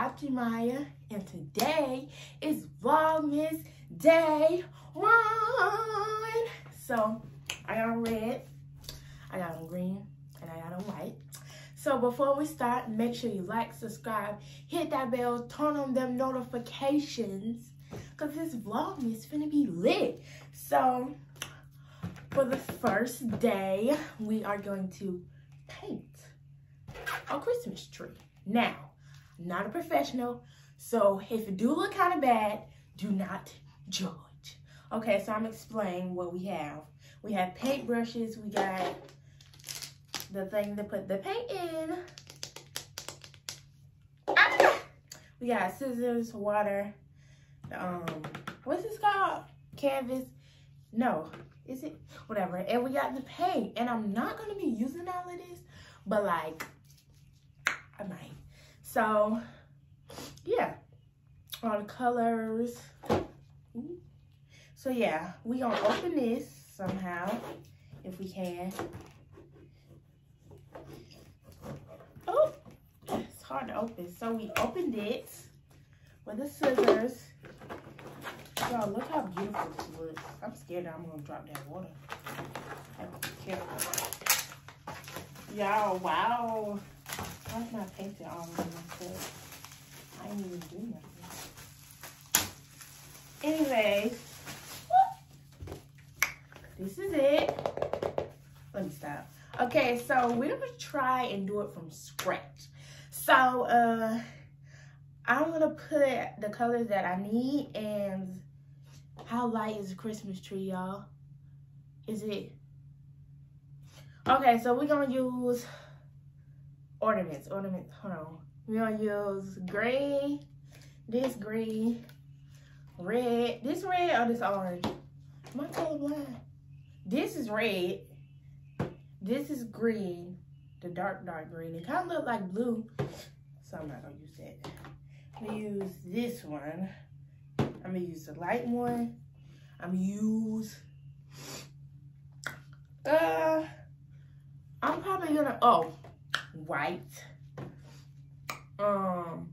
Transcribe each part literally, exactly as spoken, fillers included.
Rocky Maya, and today is Vlogmas Day One. So I got on red, I got on green, and I got on white. So before we start, make sure you like, subscribe, hit that bell, turn on them notifications, cause this Vlogmas finna be lit. So for the first day, we are going to paint a Christmas tree. Now, not a professional, so if it do look kind of bad, do not judge. Okay, so I'm explaining what we have. We have paint brushes, we got the thing to put the paint in. Ah! We got scissors, water, um, what's this called? Canvas? No, is it? Whatever. And we got the paint, and I'm not gonna be using all of this, but like, I might. So, yeah, all the colors. Ooh. So, yeah, we gonna open this somehow, if we can. Oh, it's hard to open. So, we opened it with the scissors. Y'all, look how beautiful this looks. I'm scared that I'm gonna drop that water. I don't care. Y'all, wow. I've not painted all of myself. I ain't even doing nothing. Anyways, this is it. Let me stop. Okay, so we're gonna try and do it from scratch. So uh, I'm gonna put the colors that I need. And how light is the Christmas tree, y'all? Is it? Okay, so we're gonna use Ornaments, ornaments, hold on. We're gonna use green, this green, red, this red or this orange? Am I colorblind? This is red, this is green, the dark, dark green. It kind of look like blue, so I'm not gonna use that. I'm gonna use this one. I'm gonna use the light one. I'm gonna use, uh, I'm probably gonna, oh. white, um,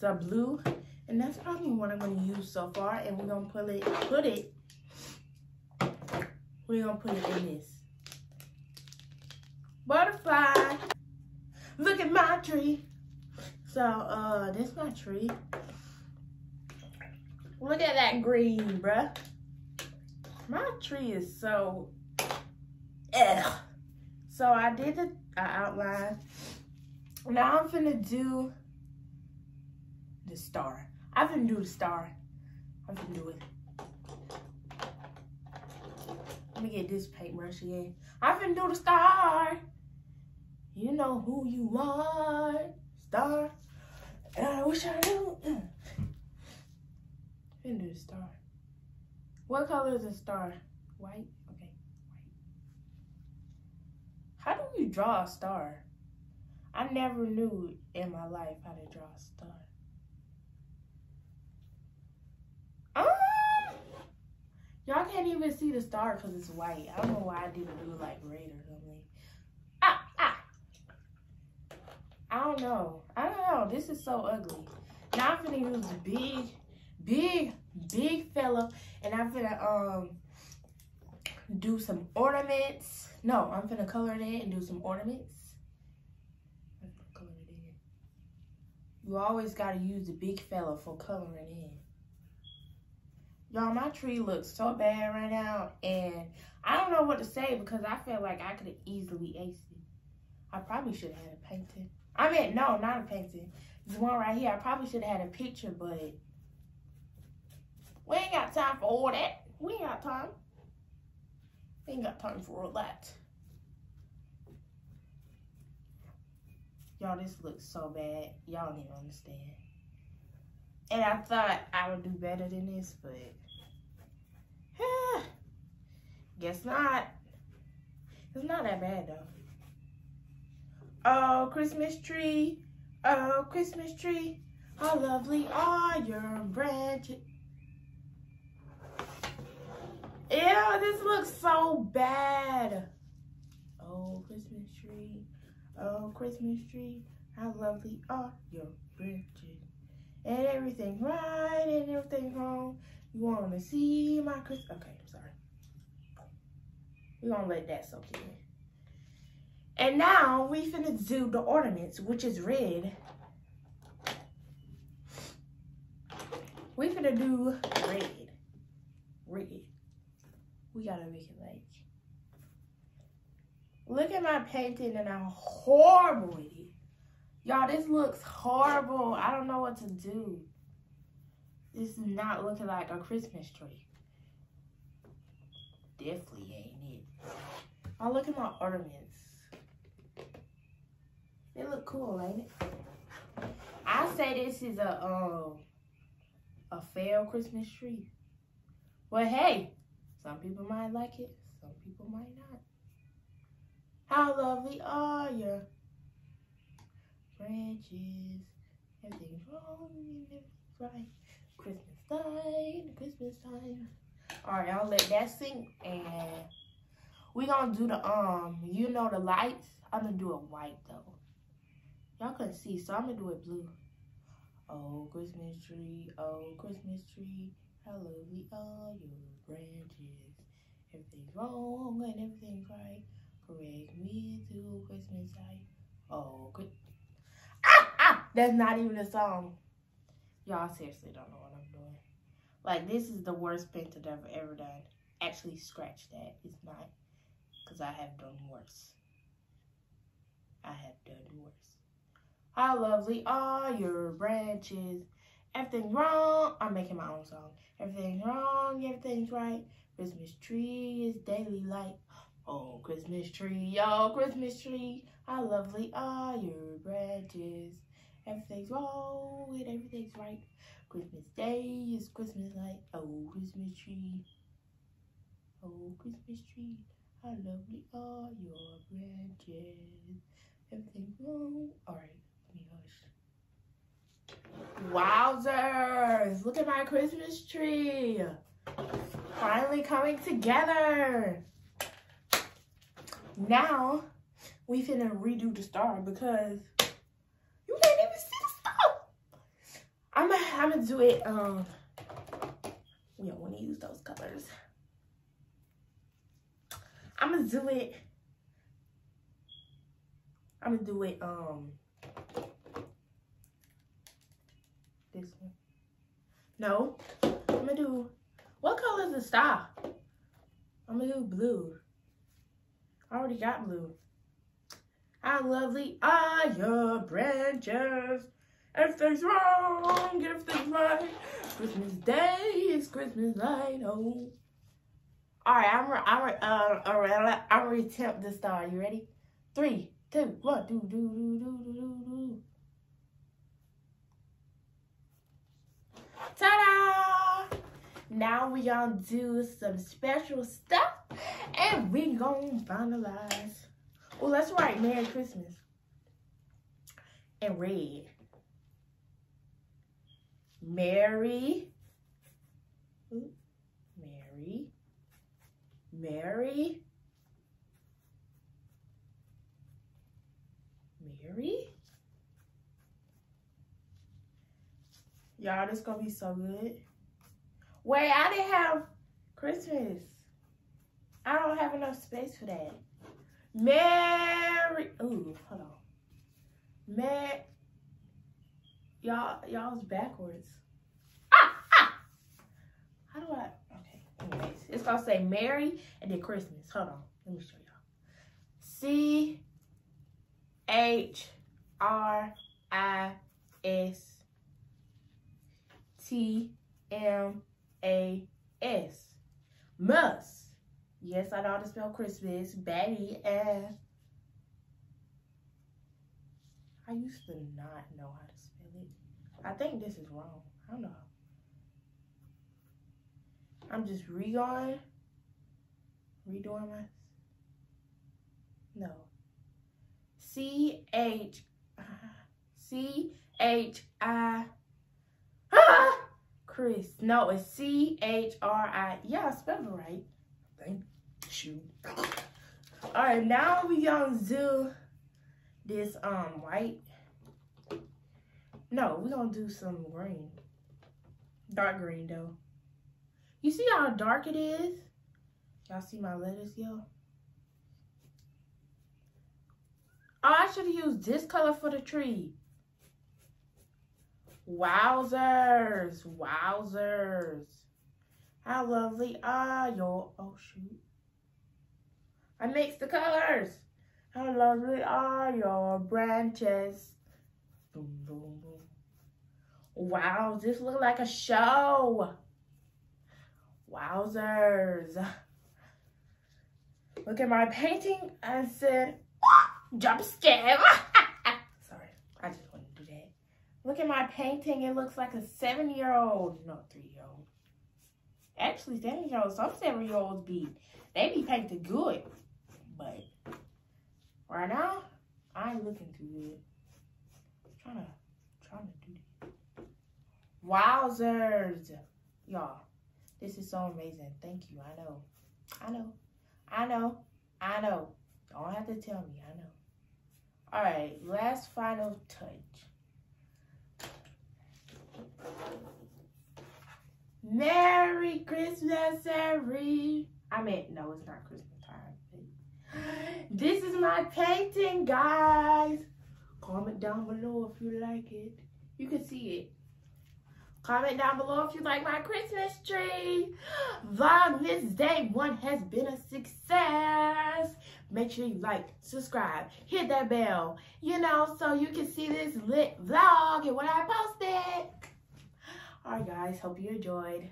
the blue, and that's probably what I'm gonna use so far. And we're gonna put it, put it, we're gonna put it in this butterfly. Look at my tree. So, uh, this is my tree. Look at that green, bruh. My tree is so, ugh. So I did the outline. Now I'm finna do the star. I finna do the star. I finna do it. Let me get this paintbrush again. I finna do the star. You know who you are, star. And I wish I knew. Finna do the star. What color is the star? White? Okay. How do you draw a star? I never knew in my life how to draw a star. Um, y'all can't even see the star because it's white. I don't know why I didn't do like red or something. Ah, ah. I don't know. I don't know. This is so ugly. Now I'm finna use big, big, big fella, and I'm finna um do some ornaments. No, I'm finna color it in and do some ornaments. I'm finna color it in. You always gotta use the big fella for coloring in. Y'all, my tree looks so bad right now, and I don't know what to say because I feel like I could have easily aced it. I probably should have had a painting. I mean, no, not a painting. This one right here, I probably should have had a picture, but we ain't got time for all that. We ain't got time. Ain't got time for all that. Y'all, this looks so bad. Y'all don't even understand. And I thought I would do better than this, but yeah, guess not. It's not that bad though. Oh, Christmas tree. Oh, Christmas tree. How lovely are your branches. Ew, this looks so bad. Oh, Christmas tree. Oh, Christmas tree. How lovely are your bridges, and everything right and everything wrong. You want to see my Christmas? Okay, I'm sorry. We're going to let that soak in. And now we finna do the ornaments, which is red. We finna do red. Red. We gotta make it like. Look at my painting and I'm horrible with it. Y'all, this looks horrible. I don't know what to do. This is not looking like a Christmas tree. Definitely ain't it. Oh, look at my ornaments. They look cool, ain't it? I say this is a um a failed Christmas tree. Well, hey, some people might like it, some people might not. How lovely are your branches? Everything's wrong, everything's right. Christmas time, Christmas time. All right, I'll let that sink, and we gonna do the um, you know, the lights. I'm gonna do it white though. Y'all couldn't see, so I'm gonna do it blue. Oh, Christmas tree, oh, Christmas tree, how lovely are your branches. Everything's wrong and everything's right. Correct me to Christmas light. Oh, good. Ah, ah! That's not even a song. Y'all seriously don't know what I'm doing. Like, this is the worst painting that I've ever done. Actually, scratch that. It's not. Because I have done worse. I have done worse. How lovely are your branches. Everything's wrong. I'm making my own song. Everything's wrong. Everything's right. Christmas tree is daily light. Oh, Christmas tree. Oh, Christmas tree. How lovely are your branches. Everything's wrong and everything's right. Christmas day is Christmas light. Oh, Christmas tree. Oh, Christmas tree. How lovely are your branches. Everything's wrong. All right. Wowzers! Look at my Christmas tree! Finally coming together! Now, we finna redo the star because you can't even see the star! I'm gonna, I'm gonna do it, um, we don't wanna use those colors. I'm gonna do it, I'm gonna do it, um, this one. No, I'm gonna do, what color is the star? I'm gonna do blue. I already got blue. How lovely are your branches. Everything's wrong, everything's right. Christmas day is Christmas light. Oh. All right, I'm re I'm re uh, all right, I'm gonna attempt the star. You ready? Three, two, one, do do do do do do do. Ta-da! Now we gonna do some special stuff and we gonna finalize. Well, let's write Merry Christmas in red. Merry, Merry, Merry, Merry. Y'all, this gonna be so good. Wait, I didn't have Christmas. I don't have enough space for that. Merry, ooh, hold on. Mer, y'all, y'all's backwards. Ah, ah. How do I? Okay, anyways, it's gonna say Merry and then Christmas. Hold on, let me show y'all. C H R I S. T M A S. Must. Yes, I know how to spell Christmas. Baby ass. I used to not know how to spell it. I think this is wrong. I don't know. I'm just re-going. Redoing my. No. C H. C H I. Ah! Chris. No, it's C H R I. Yeah, I spelled it right. Thank you. Alright, now we gonna do this um white. No, we're gonna do some green. Dark green, though. You see how dark it is? Y'all see my lettuce, yo? Oh, I should have used this color for the tree. Wowzers. Wowzers. How lovely are your... Oh, shoot. I mixed the colors. How lovely are your branches. Boom, boom, boom. Wow, this looks like a show. Wowzers. Look at my painting and said, oh, jump scare. Sorry, I just wanted to do that. Look at my painting. It looks like a seven-year-old, not three-year-old. Actually, seven-year-olds, some seven-year-olds be, they be painted good. But right now, I ain't looking too good. I'm trying to, trying to do this. Wowzers, y'all, this is so amazing. Thank you. I know, I know, I know, I know. Don't have to tell me, I know. All right, last final touch. Merry Christmas, every. I mean, no, it's not Christmas time. This is my painting, guys. Comment down below if you like it. You can see it. Comment down below if you like my Christmas tree. Vlogmas day one has been a success. Make sure you like, subscribe, hit that bell, you know, so you can see this lit vlog and what I posted. All right, guys, hope you enjoyed.